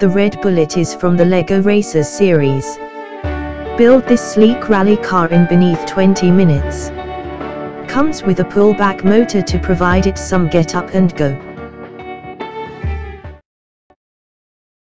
The red bullet is from the LEGO Racers series. Build this sleek rally car in beneath 20 minutes. Comes with a pullback motor to provide it some get up and go.